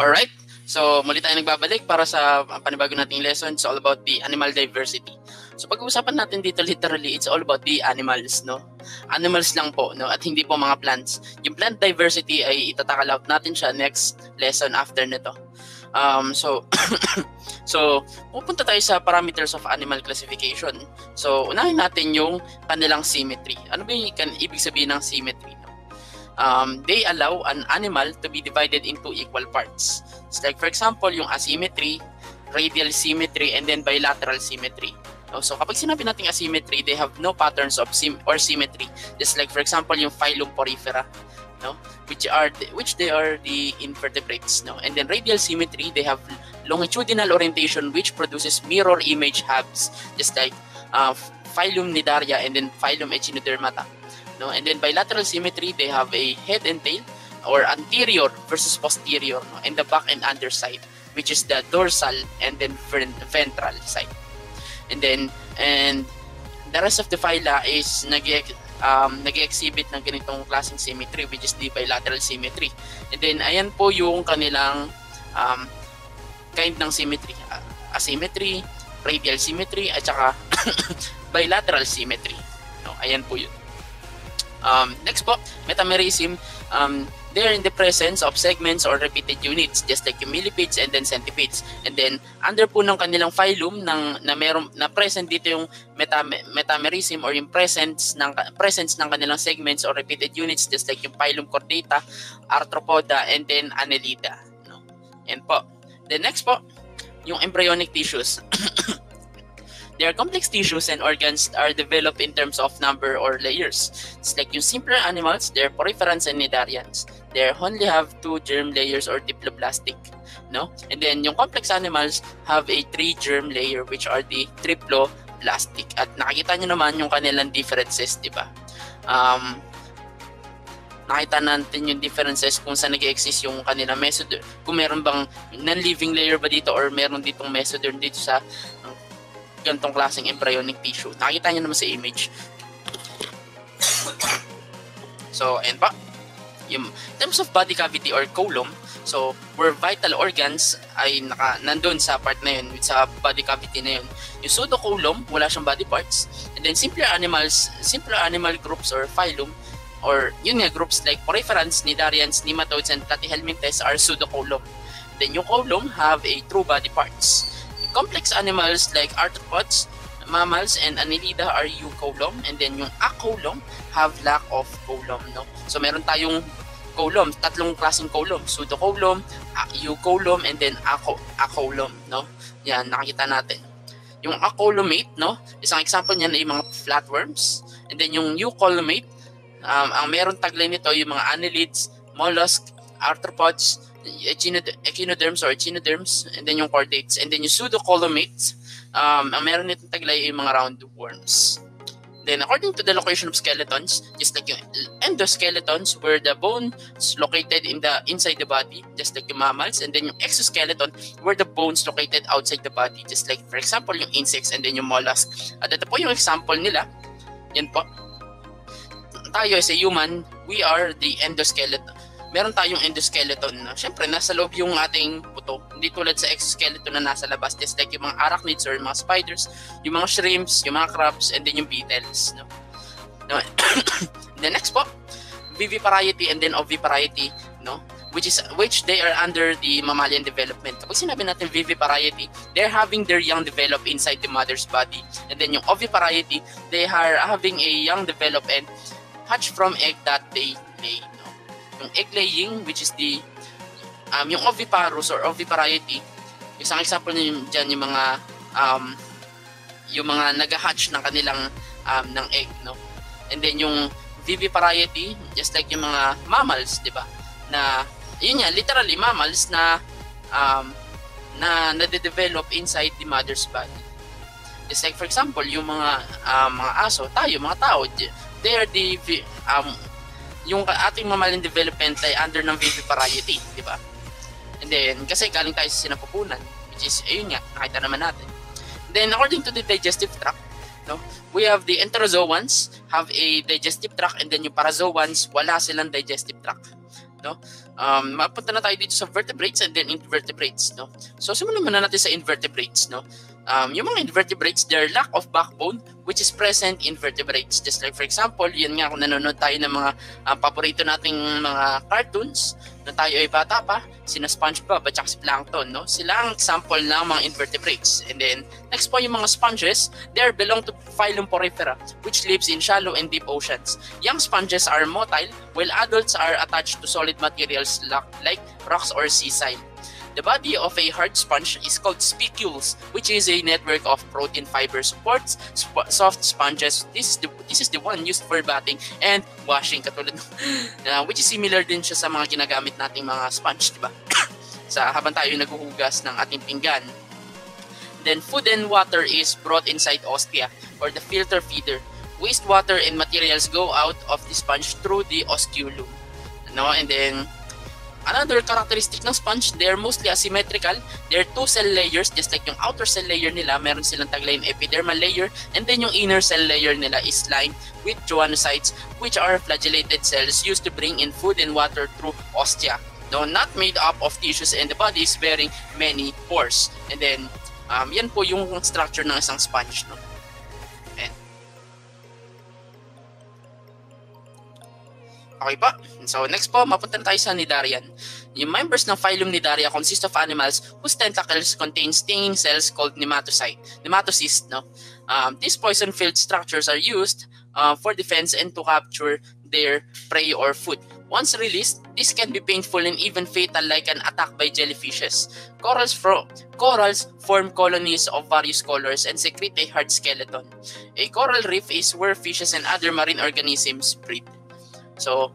Alright, so muli tayo nagbabalik para sa panibago nating lesson. It's all about the animal diversity. So pag-uusapan natin dito literally, it's all about the animals, no? Animals lang po, no? At hindi po mga plants. Yung plant diversity ay itataka out natin siya next lesson after nito. So pupunta tayo sa parameters of animal classification. So unahin natin yung kanilang symmetry. Ano ba yung ibig sabihin ng symmetry? They allow an animal to be divided into equal parts. It's like, for example, yung asymmetry, radial symmetry, and then bilateral symmetry. So kapag sinabi natin asymmetry, they have no patterns of symmetry. Just like, for example, yung phylum Porifera, no? which they are the invertebrates, no? And then radial symmetry, they have longitudinal orientation which produces mirror image halves, just like phylum Cnidaria and then phylum Echinodermata. No, and then bilateral symmetry, they have a head and tail or anterior versus posterior, no, and the back and underside, which is the dorsal and then ventral side. And the rest of the phyla is nag-exhibit ng ganitong klaseng symmetry, which is the bilateral symmetry. And then ayan po yung kanilang kind ng symmetry, asymmetry, radial symmetry, at saka bilateral symmetry. No, ayan po yun. Next po, metamerism. They're in the presence of segments or repeated units, just like millipedes and then centipedes. And then under po ng kanilang phylum na present dito yung metamerism or yung presence ng kanilang segments or repeated units, just like yung phylum Chordata, Arthropoda, and then Annelida. No? And po, the next po, yung embryonic tissues. Their complex tissues and organs are developed in terms of number or layers. It's like yung simpler animals, they're Poriferans and Cnidarians. They only have 2 germ layers or diploplastic, no? And then yung complex animals have a 3 germ layer, which are the triploplastic. At nakikita nyo naman yung kanilang differences, di ba? Nakita natin yung differences kung saan nag-exist yung kanila mesoderm. Kung meron bang non-living layer ba dito or meron ditong mesoderm dito sa gantong klaseng embryonic tissue. Nakita nyo naman sa image. So, and pa, yung, in terms of body cavity or column, so, where vital organs ay nandun sa part na yun, sa body cavity na yun. Yung pseudocolum, wala siyang body parts. And then, simpler animal groups or phylum, or yun nga, groups like Poriferans, Cnidarians, Nematodes, and Platyhelminthes are pseudocolum. Then, yung column have a true body parts. Complex animals like arthropods, mammals, and Annelida are eucolum, and then yung acolum have lack of colum, no? So meron tayong colum, tatlong klaseng colum, pseudocolum, eucolum, and then acolum, no? Yan, nakita natin. Yung acolumate, no? Isang example niyan ay mga flatworms, and then yung eucolumate, ang meron taglay nito yung mga Annelids, Mollusks, arthropods, Echinoderms or Echinoderms, and then yung Chordates, and then yung pseudocolumnates, ang meron nitong taglay ay mga roundworms. Then according to the location of skeletons, just like yung endoskeletons where the bone is located inside the body, just like yung mammals, and then yung exoskeleton where the bones located outside the body, just like for example yung insects and then yung mollusk. At ito po yung example nila. Yan po. Tayo as a human, we are the endoskeleton. Meron tayong endoskeleton, no? Siyempre, nasa loob yung ating buto. Hindi tulad sa exoskeleton na nasa labas. Just like yung mga arachnids or yung mga spiders, yung mga shrimps, yung mga crabs, and then yung beetles, no? No. The next po, vivipariety and then ovipariety, no? Which they are under the mammalian development. Kapag sinabi natin vivipariety, they're having their young develop inside the mother's body. And then yung ovipariety, they are having a young develop and hatch from egg that they lay. Yung egg laying, which is the yung oviparous or ovipariety, isang example diyan yung mga nag-hatch ng kanilang ng egg, no? And then yung vivipariety, just like yung mga mammals, di ba, na yun yan, literally mammals na na nade-develop inside the mother's body. Just like for example yung mga aso, tayo mga tao, they are the yung ating mammalian development ay under ng vivipariety, di ba? And then, kasi galing tayo sa sinapupunan, which is, ayun nga, nakita naman natin. And then, according to the digestive tract, no, we have the enterozoans have a digestive tract, and then yung parazoans, wala silang digestive tract, no? Mapunta na tayo dito sa vertebrates and then invertebrates, no? So simulan muna natin sa invertebrates, no? Yung mga invertebrates, their lack of backbone which is present in vertebrates. Just like for example, yun nga kung nanonood tayo ng mga paborito nating mga cartoons na tayo ay bata pa, sina SpongeBob at saka si Plankton, no? Sila ang example ng mga invertebrates. And then next po yung mga sponges, they belong to phylum Porifera which lives in shallow and deep oceans. Young sponges are motile while adults are attached to solid materials like rocks or sea sand. The body of a hard sponge is called spicules, which is a network of protein fiber supports soft sponges. This is the one used for bathing and washing, katulad which is similar din siya sa mga ginagamit nating mga sponge, di ba? Sa habang tayo naghuhugas ng ating pinggan. Then food and water is brought inside ostia or the filter feeder. Wastewater and materials go out of the sponge through the osculum. No, and then another characteristic ng sponge, they're mostly asymmetrical. They're two cell layers, just like yung outer cell layer nila, meron silang tagline epidermal layer, and then yung inner cell layer nila is lined with choanocytes, which are flagellated cells used to bring in food and water through ostia, though not made up of tissues and the body is bearing many pores. And then, yan po yung structure ng isang sponge, no? Okay pa. So next po, mapunta na tayo sa Cnidarian. Yung members ng phylum Cnidaria consist of animals whose tentacles contain stinging cells called nematocysts, no? These poison-filled structures are used for defense and to capture their prey or food. Once released, this can be painful and even fatal, like an attack by jellyfishes. Corals form colonies of various colors and secrete a hard skeleton. A coral reef is where fishes and other marine organisms breed. So,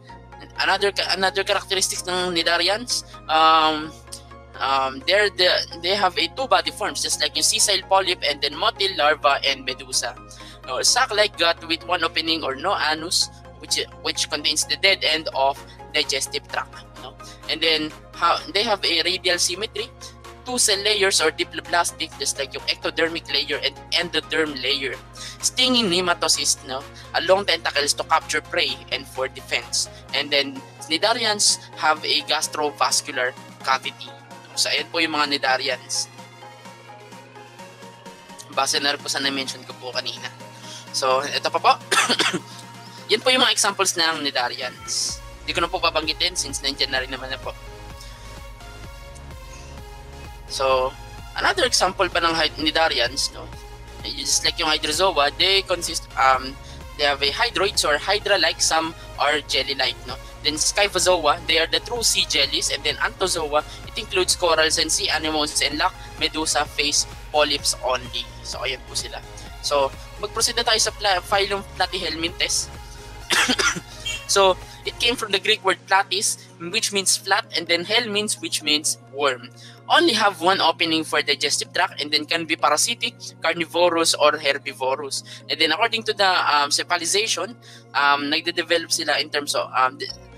another characteristics ng Cnidarians, they have a two-body forms, just like yung sessile polyp and then motile larva and medusa. Sac-like gut with one opening or no anus, which contains the dead end of digestive tract. No? And then they have a radial symmetry, two cell layers or diploblastic, just like yung ectodermic layer and endoderm layer. Stinging nematocysts, no? Long tentacles to capture prey and for defense. And then, Cnidarians have a gastrovascular cavity. So, ayan po yung mga Cnidarians. Base na rin po sa na-mention ko po kanina. So, ito pa po. Yan po yung mga examples ng Cnidarians. Hindi ko na po babanggitin since nandiyan na rin naman na po. So, another example pa ng Cnidarians, no? Just like yung hydrozoa, they consist, they have a hydroids or hydra-like, some are jelly-like, no? Then Scyphozoa, they are the true sea jellies, and then Anthozoa, it includes corals and sea animals and lack medusa face polyps only. So, ayan po sila. So, mag-proceed na tayo sa phylum Platyhelminthes. So, it came from the Greek word platys, which means flat, and then hel means, which means worm. Only have one opening for digestive tract and then can be parasitic, carnivorous, or herbivorous. And then according to the cephalization, nagde-develop sila in terms of,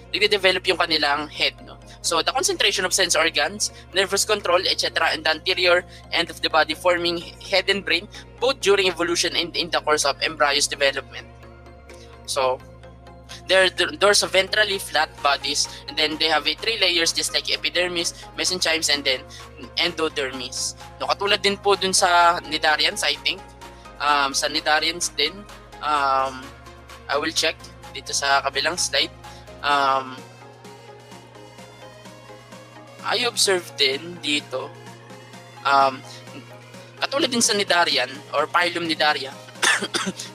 nagde-develop yung kanilang head, no? So the concentration of sense organs, nervous control, etc., and the anterior end of the body forming head and brain, both during evolution and in the course of embryo's development. So, they're dorsoventrally flat bodies, and then they have three layers, just like epidermis, mesenchymes, and then endodermis. No, katulad din po dun sa Cnidarians, I think. Sa Cnidarians din, I will check dito sa kabilang slide. I observed din dito, katulad din sa Cnidarian or phylum Cnidaria,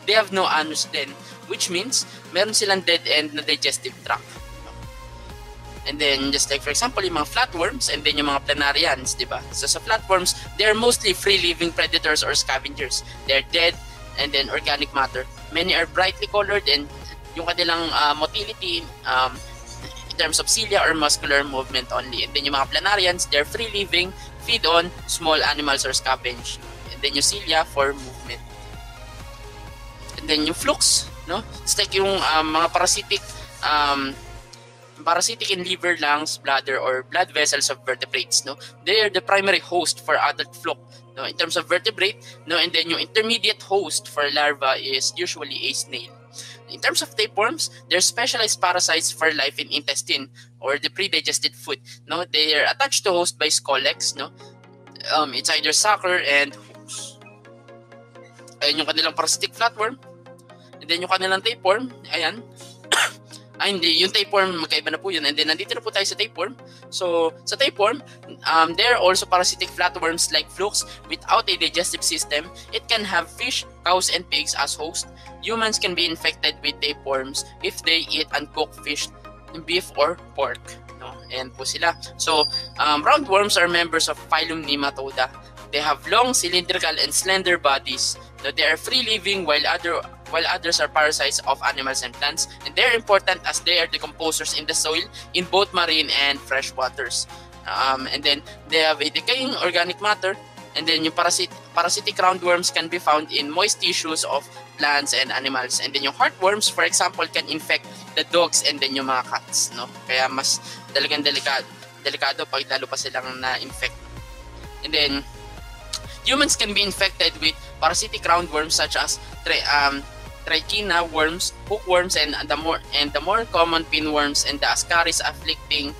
they have no anus din, which means meron silang dead end na digestive tract. And then, just like for example, yung mga flatworms and then yung mga planarians, di ba? So sa flatworms, they're mostly free-living predators or scavengers. They're dead and then organic matter. Many are brightly colored and yung kanilang motility in terms of cilia or muscular movement only. And then yung mga planarians, they're free-living, feed on small animals or scavenge. And then yung cilia for movement. And then yung flukes, no? It's like yung mga parasitic in liver, lungs, bladder, or blood vessels of vertebrates, no? They are the primary host for adult fluke, no? In terms of vertebrate, no? And then yung intermediate host for larva is usually a snail. In terms of tapeworms, they're specialized parasites for life in intestine or the pre-digested food. No, they are attached to host by scolex. No, it's either sucker and hooves. Ayan yung kanilang parasitic flatworm. And then yung kanilang tapeworm, ayan. Ay, hindi. Yung tapeworm, magkaiba na po yun. And then, nandito na po tayo sa tapeworm. So, sa tapeworm, there are also parasitic flatworms like flukes without a digestive system. It can have fish, cows, and pigs as host. Humans can be infected with tapeworms if they eat uncooked fish, beef, or pork. No? Ayan po sila. So, roundworms are members of phylum Nematoda. They have long, cylindrical, and slender bodies. No, they are free-living while others are parasites of animals and plants, and they're important as they are decomposers in the soil in both marine and fresh waters. And then they have a decaying organic matter, and then yung parasitic roundworms can be found in moist tissues of plants and animals. And then yung heartworms, for example, can infect the dogs and then yung mga cats. No? Kaya mas talagang delikado pag lalo pa silang na-infect. And then humans can be infected with parasitic roundworms such as trichina worms, hookworms, and the more common pinworms and the ascaris afflicting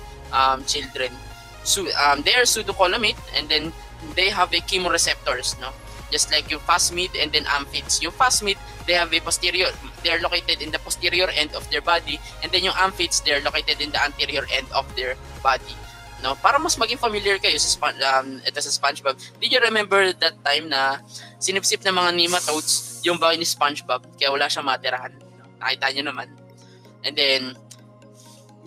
children. So they are pseudocolomate, and then they have a chemoreceptors, no, just like yung phasmid and then amphids. Yung phasmid, they have a posterior. They are located in the posterior end of their body, and then yung amphids, they are located in the anterior end of their body. No, para mas maging familiar kayo sa ito sa SpongeBob. Did you remember that time na sinipsip ng mga nematodes yung bahay ni SpongeBob kaya wala siyang matirahan? Nakita niyo naman. And then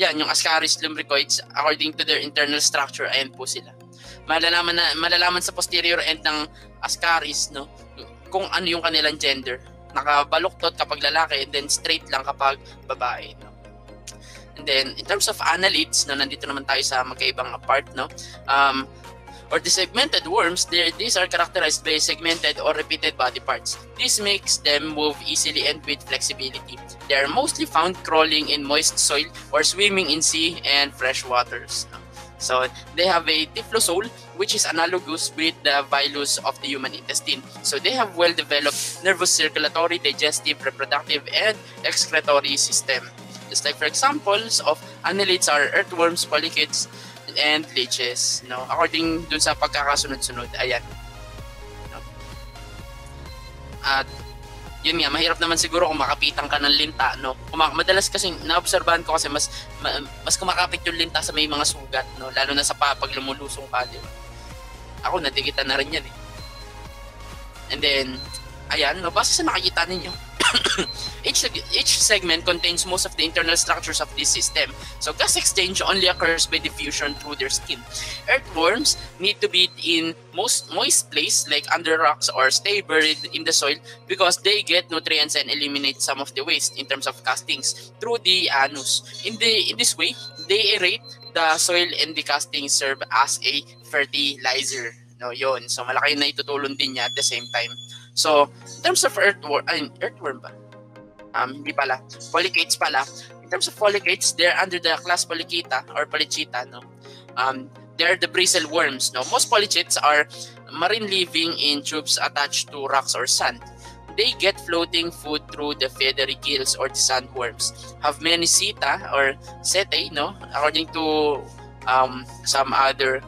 yan yung Ascaris lumbricoids, according to their internal structure, ayan po sila. Malalaman sa posterior end ng Ascaris, no, kung ano yung kanilang gender. Nakabaluktot kapag lalaki and then straight lang kapag babae, no. And then, in terms of annelids, no, nandito naman tayo sa magkaibang apart, no? Or the segmented worms, these are characterized by segmented or repeated body parts. This makes them move easily and with flexibility. They are mostly found crawling in moist soil or swimming in sea and fresh waters. No? So, they have a typhlosoal, which is analogous with the vilus of the human intestine. So, they have well-developed nervous, circulatory, digestive, reproductive, and excretory system. Just like, for examples of annelids are earthworms, polychaetas, and leeches. No? According dun sa pagkakasunod-sunod, ayan. No? At yun nga, mahirap naman siguro kung makapitan ka ng linta. No? Madalas kasi, naobserbahan ko kasi mas kumakapit yung linta sa may mga sugat. No? Lalo na sa pag lumulusong pa. Diba? Ako, natigitan na rin yan eh. And then, ayan, no? Basta sa nakikita ninyo. Each segment contains most of the internal structures of this system. So gas exchange only occurs by diffusion through their skin. Earthworms need to be in most moist place like under rocks or stay buried in the soil because they get nutrients and eliminate some of the waste in terms of castings through the anus. In this way, they aerate the soil and the castings serve as a fertilizer. No, yun. So malaki na itutulong din niya at the same time. So, in terms of earthworm ba? Hindi pala. Polychaetas pala. In terms of polychaetas, they're under the class Polychaeta or Polychaeta, no? They're the bristle worms, no? Most polychaetas are marine living in tubes attached to rocks or sand. They get floating food through the feathery gills or the sandworms. Have many seta or setae, no? According to some other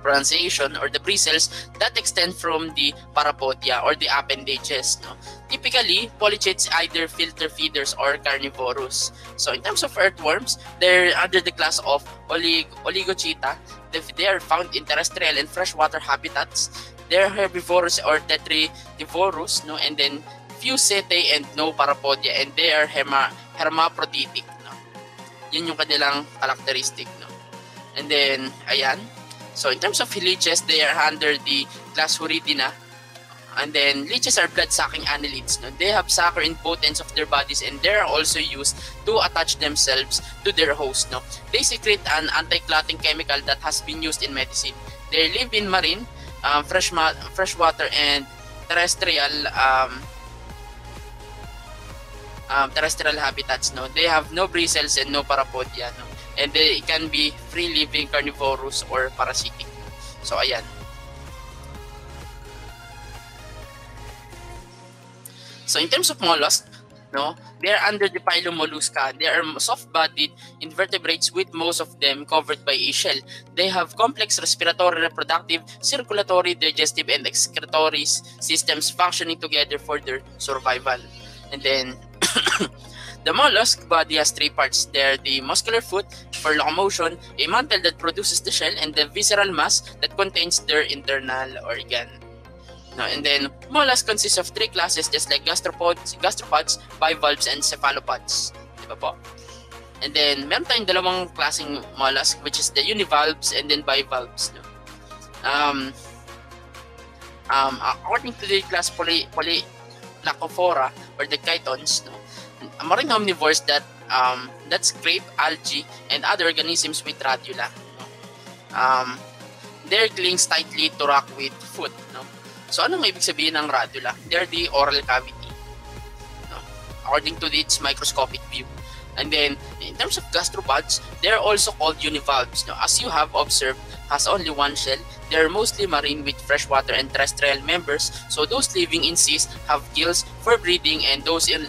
pronunciation or the bristles that extend from the parapodia or the appendages. No? Typically, polychaetas either filter feeders or carnivorous. So in terms of earthworms, they're under the class of Oligochaeta. They are found in terrestrial and freshwater habitats. They're herbivorous or tetritivorous, no? And then few setae and no parapodia, and they are hermaphroditic. No? Yun yung kanilang characteristic. No? And then, ayan. So in terms of leeches, they are under the class Hirudinea. And then leeches are blood-sucking annelids. No? They have sucker in both ends of their bodies, and they are also used to attach themselves to their host. No? They secrete an anti-clotting chemical that has been used in medicine. They live in marine, freshwater, and terrestrial habitats. No? They have no bristles and no parapodia. No? And they can be free-living, carnivorous, or parasitic. So, ayan. So, in terms of mollusks, no? They are under the phylum Mollusca. They are soft-bodied invertebrates with most of them covered by a shell. They have complex respiratory, reproductive, circulatory, digestive, and excretory systems functioning together for their survival. And then the mollusk body has three parts. They're the muscular foot for locomotion, a mantle that produces the shell, and the visceral mass that contains their internal organ. No, and then mollusk consists of three classes, just like gastropods, bivalves, and cephalopods. Diba po? And then meron tayong dalawang klaseng mollusk, which is the univalves and then bivalves. No? According to the class Polyplacophora or the chitons, no? Marine omnivores that scrape algae and other organisms with radula. No? Their clings tightly to rock with food. No? So anong ibig sabihin ng radula? They're the oral cavity, no? According to its microscopic view. And then in terms of gastropods, they're also called univalves. No? As you have observed, has only one shell. They're mostly marine with freshwater and terrestrial members. So those living in seas have gills for breathing, and those on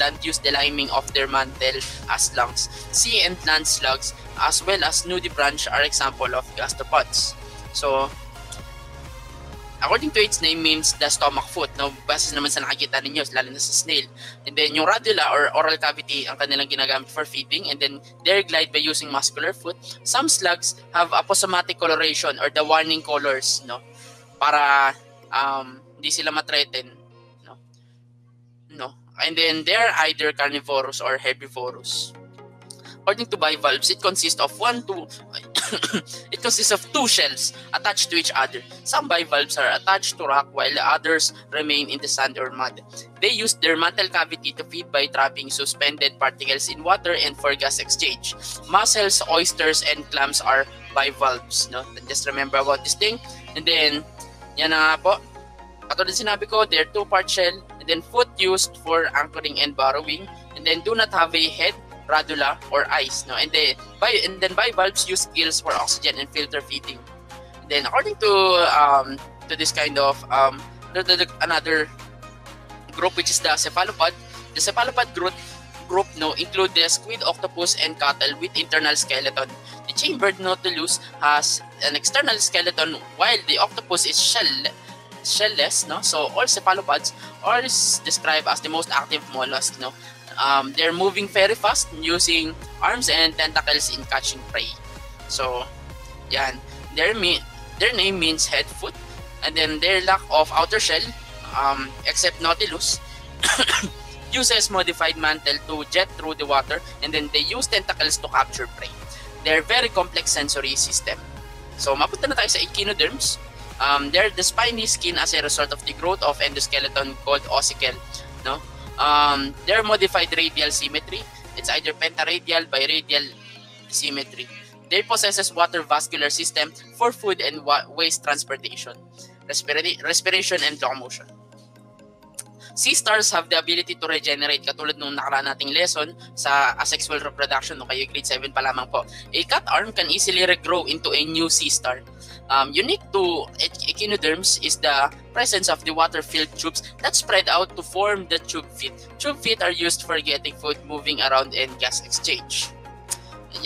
land use the lining of their mantle as lungs. Sea and land slugs as well as nudibranch are example of gastropods. So according to its name means the stomach foot. No, basis naman sa nakikita ninyo, lalo na sa snail. And then yung radula or oral cavity ang kanilang ginagamit for feeding, and then they glide by using muscular foot. Some slugs have aposematic coloration or the warning colors, no, para hindi sila ma-threaten, no. No. And then they are either carnivorous or herbivorous. According to bivalves, it consists of two shells attached to each other. Some bivalves are attached to rock while the others remain in the sand or mud. They use their mantle cavity to feed by trapping suspended particles in water and for gas exchange. Mussels, oysters, and clams are bivalves. No? Just remember about this thing. And then, yan na nga po. Katulad sinabi ko, they're two-part shell. And then foot used for anchoring and burrowing. And then do not have a head, radula, or eyes, no? And then bivalves use gills for oxygen and filter feeding. And then according to this kind of another group, which is the cephalopod. The cephalopod group no include the squid, octopus, and cattle with internal skeleton. The chambered nautilus has an external skeleton while the octopus is shellless, no? So all cephalopods are described as the most active mollusk, no? They're moving very fast using arms and tentacles in catching prey. So, yan. Their name means head, foot, and then their lack of outer shell, except nautilus, uses modified mantle to jet through the water, and then they use tentacles to capture prey. They're very complex sensory system. So, mapunta na tayo sa echinoderms. They're the spiny skin as a result of the growth of endoskeleton called ossicle, no? They're modified radial symmetry. It's either pentaradial, biradial symmetry. They possess water vascular system for food and waste transportation, respiration, and locomotion. Sea stars have the ability to regenerate, katulad nung nakaraan nating lesson sa asexual reproduction, no, kayo grade 7 pa lamang po. A cat arm can easily regrow into a new sea star. Unique to echinoderms is the presence of the water-filled tubes that spread out to form the tube feet. Tube feet are used for getting food, moving around, and gas exchange.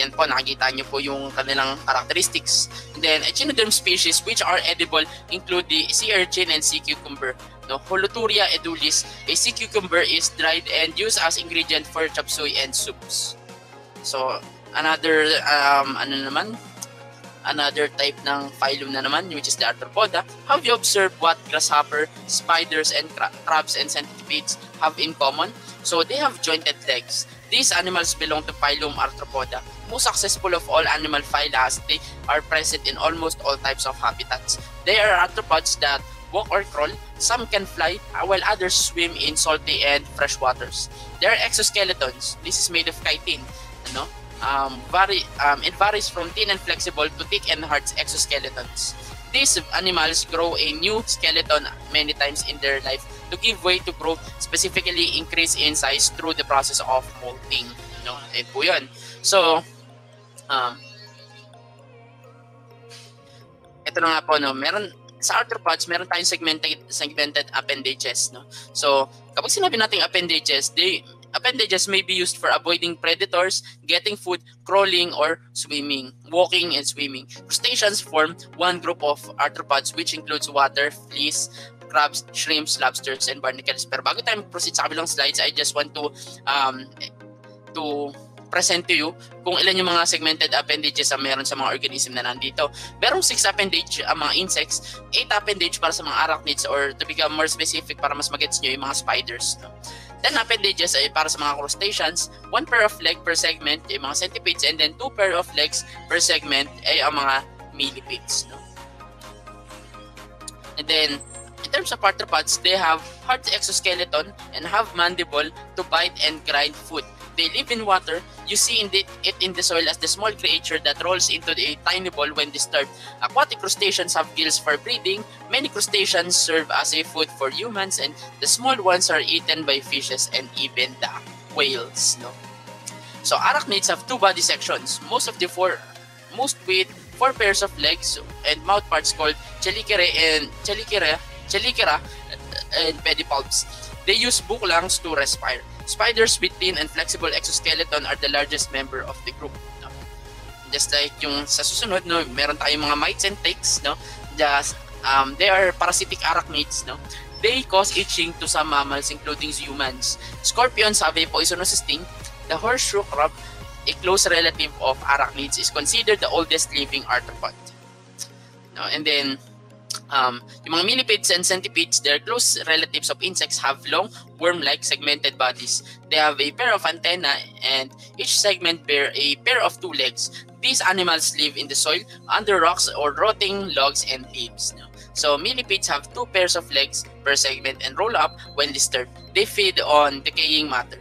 Yan po, nakikita nyo po yung kanilang characteristics. And then, echinoderm species which are edible include the sea urchin and sea cucumber. No, Holoturia edulis, a sea cucumber, is dried and used as ingredient for chop suey and soups. So, another type ng phylum na naman, which is the Arthropoda. Have you observed what grasshopper, spiders, and crabs and centipedes have in common? So they have jointed legs. These animals belong to phylum Arthropoda. Most successful of all animal phyla, as they are present in almost all types of habitats. They are arthropods that walk or crawl. Some can fly, while others swim in salty and fresh waters. Their exoskeletons, this is made of chitin, no? It varies from thin and flexible to thick and hard exoskeletons. These animals grow a new skeleton many times in their life to give way to growth, specifically increase in size through the process of molting. No, eh po yun. So, ito na nga po, no, meron sa arthropods, meron tayong segmented appendages, no? So, kapag sinabi natin appendages, appendages may be used for avoiding predators, getting food, crawling or swimming, walking and swimming. Crustaceans form one group of arthropods which includes water, fleas, crabs, shrimps, lobsters, and barnacles. Pero bago tayo mag-proceed sa kabilang slides, I just want to present to you kung ilan yung mga segmented appendages na meron sa mga organism na nandito. Merong 6 appendage ang mga insects, 8 appendage para sa mga arachnids, or to become more specific para mas magets nyo yung mga spiders. 10 appendages ay para sa mga crustaceans, 1 pair of leg per segment ay mga centipedes, and then 2 pair of legs per segment ay ang mga millipedes. And then, in terms of arthropods, they have hard exoskeleton and have mandible to bite and grind food. They live in water. You see it in the soil as the small creature that rolls into a tiny ball when disturbed. Aquatic crustaceans have gills for breathing. Many crustaceans serve as a food for humans, and the small ones are eaten by fishes and even the whales. No? So arachnids have 2 body sections. Most with 4 pairs of legs and mouthparts called chelicera and pedipalps. They use book lungs to respire. Spiders with thin and flexible exoskeleton are the largest member of the group. No? Just like yung sa susunod, no, meron tayong mga mites and ticks, no? They are parasitic arachnids, no? They cause itching to some mammals including humans. Scorpions have a poisonous sting. The horseshoe crab, a close relative of arachnids, is considered the oldest living arthropod. No? And then yung mga millipedes and centipedes, their close relatives of insects, have long, worm-like segmented bodies. They have a pair of antennae, and each segment bear a pair of 2 legs. These animals live in the soil, under rocks, or rotting logs and leaves. So millipedes have 2 pairs of legs per segment and roll up when disturbed. They feed on decaying matter.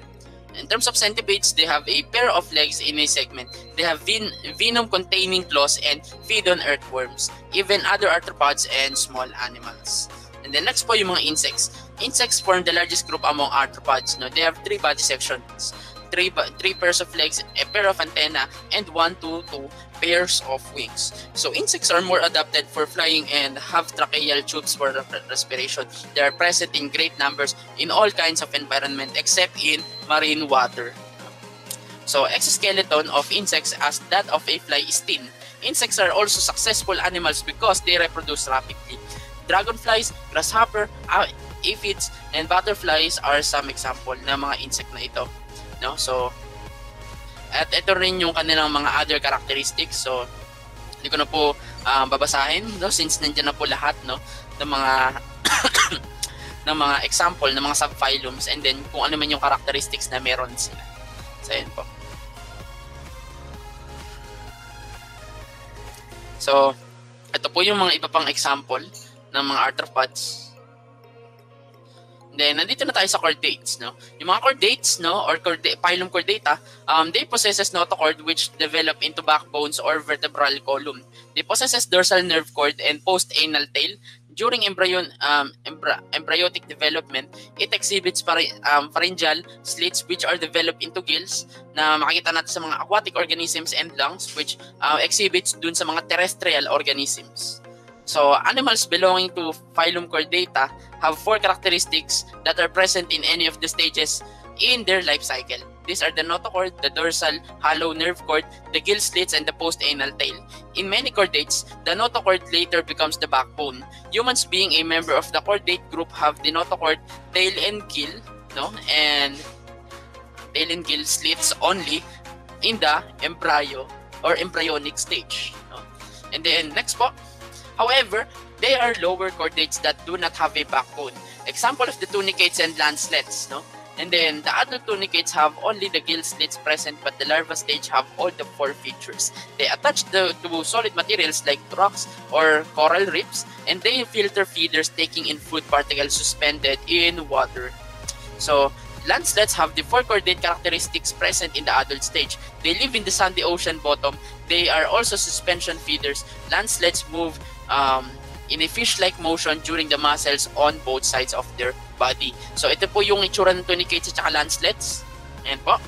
In terms of centipedes, they have a pair of legs in a segment. They have venom-containing claws and feed on earthworms, even other arthropods and small animals. And then next po yung mga insects. Insects form the largest group among arthropods. No? They have 3 body sections, 3 pairs of legs, a pair of antenna, and 1 to 2 pairs of wings. So insects are more adapted for flying and have tracheal tubes for respiration. They are present in great numbers in all kinds of environment except in marine water. So exoskeleton of insects as that of a fly is thin. Insects are also successful animals because they reproduce rapidly. Dragonflies, grasshopper, aphids, and butterflies are some example ng mga insect na ito. No? So, at ito rin yung kanilang mga other characteristics. So, hindi ko na po babasahin, no? Since nandiyan na po lahat, no? Ng mga ng mga example, ng mga subphylums, and then kung ano man yung characteristics na meron sila. So, ayan po. So, ito po yung mga iba pang example ng mga arthropods. Then, nandito na tayo sa chordates, no? Yung mga chordates, no, or phylum Chordata, they possesses notochord which develop into backbones or vertebral column. They possesses dorsal nerve cord and post-anal tail. During embryotic development, it exhibits pharyngeal slits which are developed into gills na makikita natin sa mga aquatic organisms, and lungs which exhibits dun sa mga terrestrial organisms. So, animals belonging to phylum Chordata have 4 characteristics that are present in any of the stages in their life cycle. These are the notochord, the dorsal hollow nerve cord, the gill slits, and the post-anal tail. In many chordates, the notochord later becomes the backbone. Humans, being a member of the chordate group, have the notochord, tail and gill, no, and tail and gill slits only in the embryo or embryonic stage. No? And then next po. However, they are lower chordates that do not have a backbone. Example of the tunicates and lancelets, no? And then the adult tunicates have only the gill slits present, but the larva stage have all the 4 features. They attach to solid materials like rocks or coral reefs, and they filter feeders taking in food particles suspended in water. So, lancelets have the 4 chordate characteristics present in the adult stage. They live in the sandy ocean bottom. They are also suspension feeders. Lancelets move in a fish-like motion during the muscles on both sides of their body. So, ito po yung itsura ng tunicates at saka lancelets. Ayan po.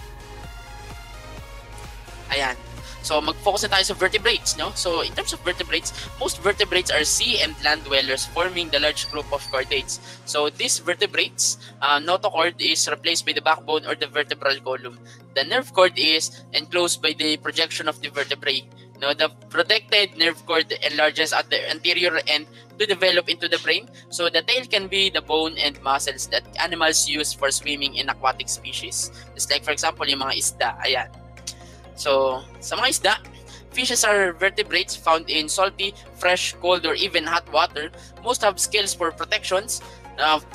Ayan. So mag-focus na tayo sa vertebrates, no? So in terms of vertebrates, most vertebrates are sea and land dwellers, forming the large group of chordates. So these vertebrates, notochord is replaced by the backbone or the vertebral column. The nerve cord is enclosed by the projection of the vertebrae. Now, the protected nerve cord enlarges at the anterior end to develop into the brain. So the tail can be the bone and muscles that animals use for swimming in aquatic species. Just like for example, yung mga isda, ayan. So, sa mga isda, fishes are vertebrates found in salty, fresh, cold, or even hot water. Most have scales for protections,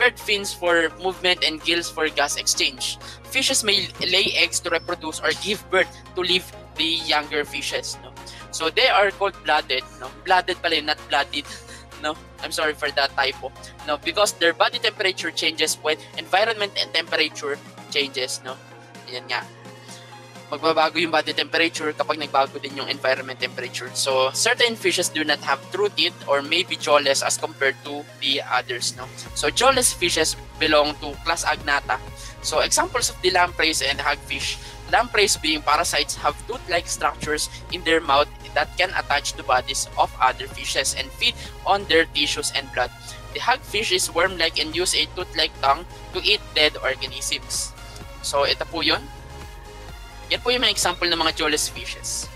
paired fins for movement, and gills for gas exchange. Fishes may lay eggs to reproduce or give birth to live the younger fishes. No? So they are called blooded. No? Blooded pala, not blooded. No, I'm sorry for that typo. No, because their body temperature changes when environment and temperature changes. No, yan nga. Magbabago yung body temperature kapag nagbago din yung environment temperature. So, certain fishes do not have true teeth or may be jawless as compared to the others. No? So, jawless fishes belong to class Agnatha. So, examples of the lampreys and hagfish. Lampreys, being parasites, have tooth-like structures in their mouth that can attach to bodies of other fishes and feed on their tissues and blood. The hagfish is worm-like and use a tooth-like tongue to eat dead organisms. So, ito po yun. Yan po yung mga example ng mga jawless fishes.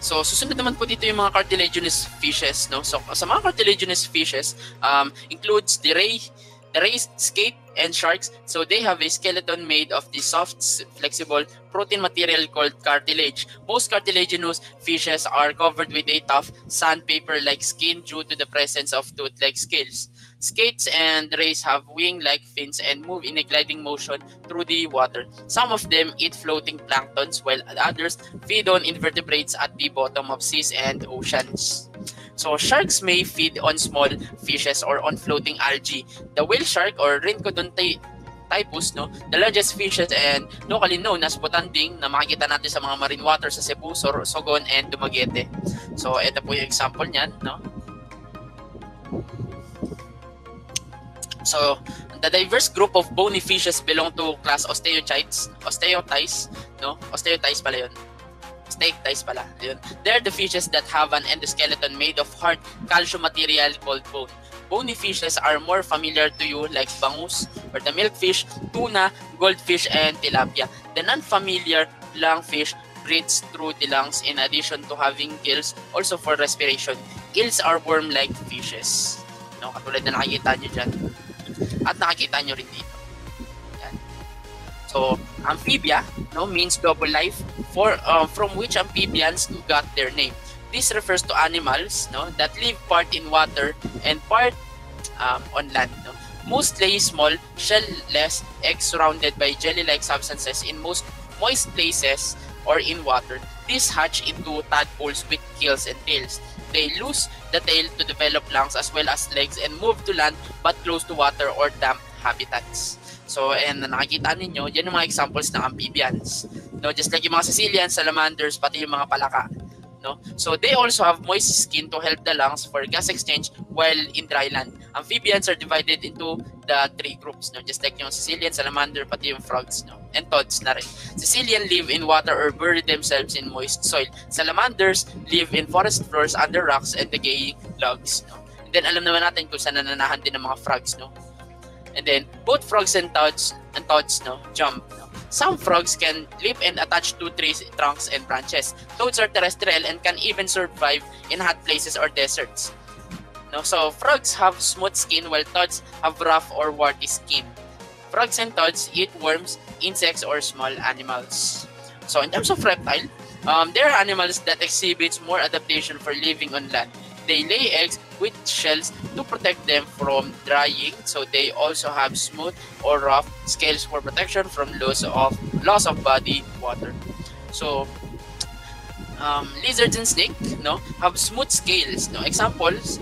So, susunod naman po dito yung mga cartilaginous fishes, no? So, sa mga cartilaginous fishes, includes the rays, skate, and sharks. So, they have a skeleton made of the soft, flexible protein material called cartilage. Most cartilaginous fishes are covered with a tough, sandpaper-like skin due to the presence of tooth-like scales. Skates and rays have wing-like fins and move in a gliding motion through the water. Some of them eat floating planktons, while others feed on invertebrates at the bottom of seas and oceans. So, sharks may feed on small fishes or on floating algae. The whale shark or Rhincodon typus, no, the largest fishes and locally known as butanding na makikita natin sa mga marine water sa Cebu, Sorsogon, and Dumaguete. So, ito po yung example niyan, no? So, the diverse group of bony fishes belong to class Osteichthyes pala. Yun. They're the fishes that have an endoskeleton made of hard calcium material called bone. Bony fishes are more familiar to you, like bangus or the milkfish, tuna, goldfish, and tilapia. The non-familiar lungfish breathes through the lungs in addition to having gills also for respiration. Gills are worm-like fishes. No, katulad na nakikita nyo dyan at nakikita nyo rin dito. Yan. So, amphibia, no, means double life, from which amphibians got their name. This refers to animals, no, that live part in water and part on land. No? Most lay small, shell-less eggs surrounded by jelly-like substances in most moist places or in water. These hatch into tadpoles with gills and tails. They lose the tail to develop lungs as well as legs and move to land but close to water or damp habitats. So, and nakikita ninyo, yan yung mga examples ng amphibians. No, just like yung mga Sicilians, salamanders, pati yung mga palaka. No? So, they also have moist skin to help the lungs for gas exchange while in dry land. Amphibians are divided into the three groups. No? Just like yung Sicilian, salamander, pati yung frogs. No? And toads na rin. Sicilians live in water or bury themselves in moist soil. Salamanders live in forest floors, under rocks, and decaying logs. No? And then alam naman natin kung saan nananahan din ng mga frogs. No? And then both frogs and toads, no, jump. No? Some frogs can live and attach to trees, trunks, and branches. Toads are terrestrial and can even survive in hot places or deserts. No? So frogs have smooth skin while toads have rough or warty skin. Frogs and toads eat worms, insects, or small animals. So in terms of reptile, there are animals that exhibit more adaptation for living on land. They lay eggs with shells to protect them from drying. So they also have smooth or rough scales for protection from loss of body water. So lizards and snakes, no, have smooth scales. No, examples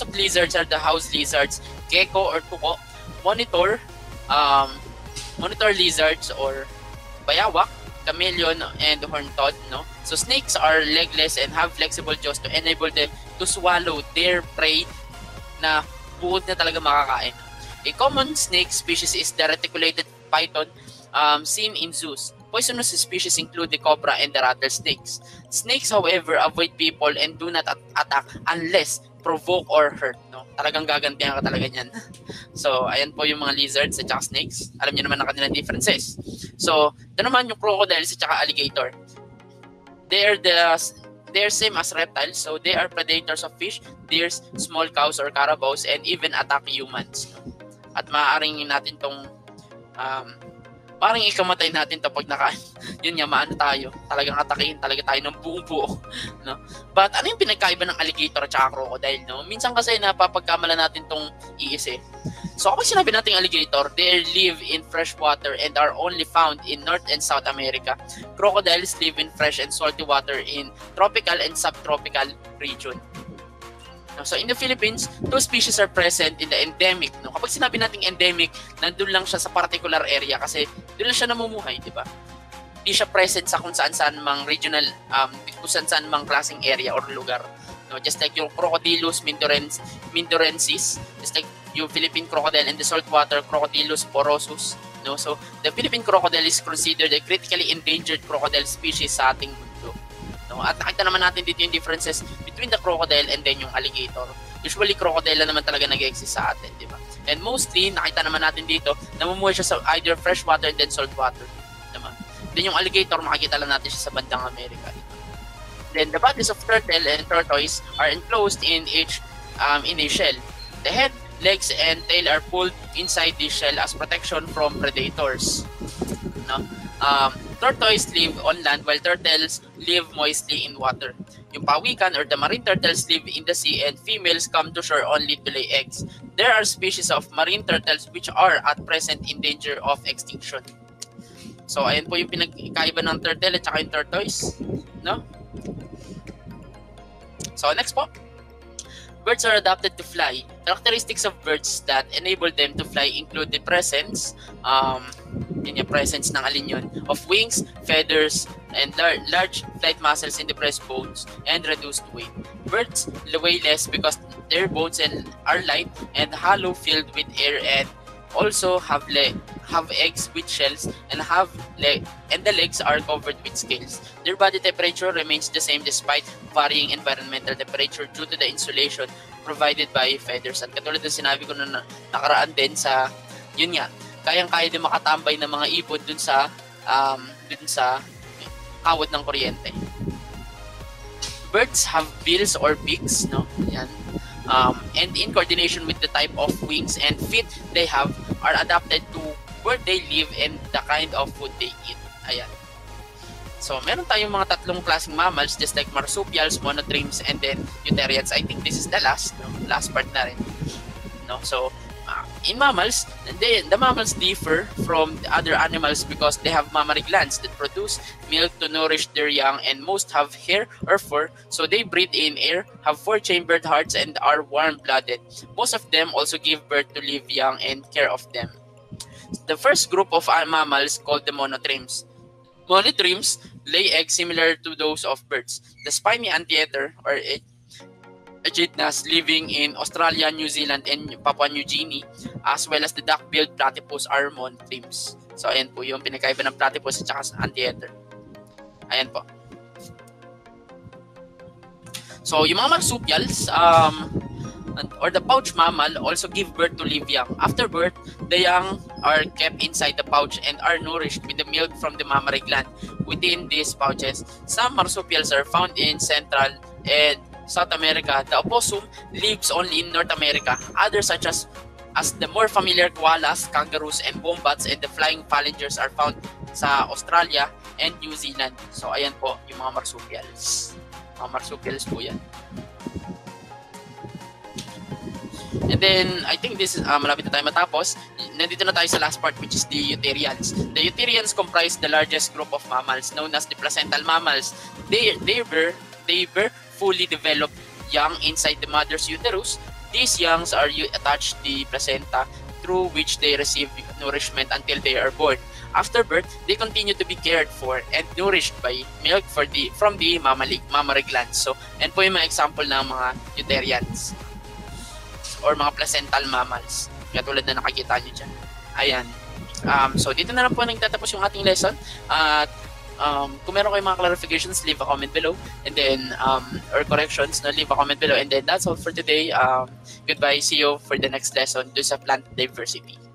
of lizards are the house lizards, gecko or tuko, monitor lizards or bayawak, chameleon, and horned toad. No? So snakes are legless and have flexible jaws to enable them to swallow their prey na buod na talaga makakain. A common snake species is the reticulated python seen in zoos. Poisonous species include the cobra and the rattlesnakes. Snakes, however, avoid people and do not attack unless provoke or hurt. No? Talagang gagantihan ka talaga niyan. So, ayan po yung mga lizards at saka snakes. Alam niyo naman na kanilang differences. So, ito naman yung crocodiles at saka alligator. They're same as reptiles, so they are predators of fish, deer, small cows or carabaos, and even attack humans. At maaaring natin tong parang ikamatay natin ito pag nakain. Yun nga, maano tayo. Talagang atakihin talaga tayo ng buong-buo. No? But ano yung pinagkaiba ng alligator at saka crocodile? No? Minsan kasi napapagkamala natin itong iis eh. So kapag sinabi natin alligator, they live in fresh water and are only found in North and South America. Crocodiles live in fresh and salty water in tropical and subtropical region. So in the Philippines, two species are present in the endemic. No? Kapag sinabi nating endemic, nandun lang siya sa particular area kasi doon lang siya namumuhay, di ba? Hindi siya present sa kung saan-saan mang regional, kung saan-saan mang klaseng area or lugar. No? Just like yung Crocodylus mindorensis, just like yung Philippine crocodile and the saltwater Crocodylus porosus. No? So the Philippine crocodile is considered a critically endangered crocodile species sa ating mundo. No? At nakita naman natin dito yung differences between the crocodile and then yung alligator. Usually, crocodile na naman talaga nag-exist sa atin, di ba? And mostly, nakita naman natin dito, namumuhay siya sa either fresh water and then salt water. Diba? Then yung alligator, makikita lang natin siya sa bandang Amerika. Diba? Then the bodies of turtle and tortoise are enclosed in each in a shell. The head, legs, and tail are pulled inside the shell as protection from predators. No? Tortoise live on land while turtles live mostly in water. Yung pawikan or the marine turtles live in the sea and females come to shore only to lay eggs. There are species of marine turtles which are at present in danger of extinction. So ayan po yung pinagkaiba ng turtle at saka yung tortoise, no? So next po. Birds are adapted to fly. Characteristics of birds that enable them to fly include the presence, presence ng alin yun, of wings, feathers, and large flight muscles in the breastbones and reduced weight. Birds weigh less because their bones are light and hollow filled with air and also have eggs with shells and the legs are covered with scales. Their body temperature remains the same despite varying environmental temperature due to the insulation provided by feathers. At katulad ng sinabi ko na nakaraan din sa yun nga, kayang-kaya din makatambay ng mga ibon dun sa kawad ng kuryente. Birds have bills or beaks, no? Yan. And in coordination with the type of wings and feet they have are adapted to where they live and the kind of food they eat. Ayan. So, meron tayong mga tatlong klaseng mammals just like marsupials, monotremes, and then euterians. I think this is the last, no? Last part na rin. No? So, in mammals, the mammals differ from the other animals because they have mammary glands that produce milk to nourish their young, and most have hair or fur, so they breathe in air, have four-chambered hearts, and are warm-blooded. Most of them also give birth to live young and care of them. The first group of mammals, called the monotremes. Monotremes lay eggs similar to those of birds. The spiny anteater, or echidnas living in Australia, New Zealand, and Papua New Guinea, as well as the duck-billed platypus are monotremes. So, ayan po yung pinakaiba ng platypus at saka sa anteater. Ayan po. So, yung mga marsupials, or the pouch mammal, also give birth to live young. After birth, the young are kept inside the pouch and are nourished with the milk from the mammary gland. Within these pouches, some marsupials are found in Central and South America. The opossum lives only in North America. Others such as the more familiar koalas, kangaroos, and wombats, and the flying phalanger are found sa Australia and New Zealand. So ayan po yung mga marsupials. Mga marsupials po yan. And then, I think this is, malapit na tayo matapos. Nandito na tayo sa last part, which is the euterians. The euterians comprise the largest group of mammals known as the placental mammals. They were fully developed young inside the mother's uterus. These youngs are attached to the placenta through which they receive nourishment until they are born. After birth, they continue to be cared for and nourished by milk from the mammary glands. So, yan po yung mga example ng mga euterians or mga placental mammals. Katulad na nakakita nyo dyan. Ayan. So dito na lang po nagtatapos yung ating lesson. At kung meron kayong mga clarifications, leave a comment below, and then or corrections, no, leave a comment below. And then that's all for today. Goodbye. See you for the next lesson dun sa plant diversity.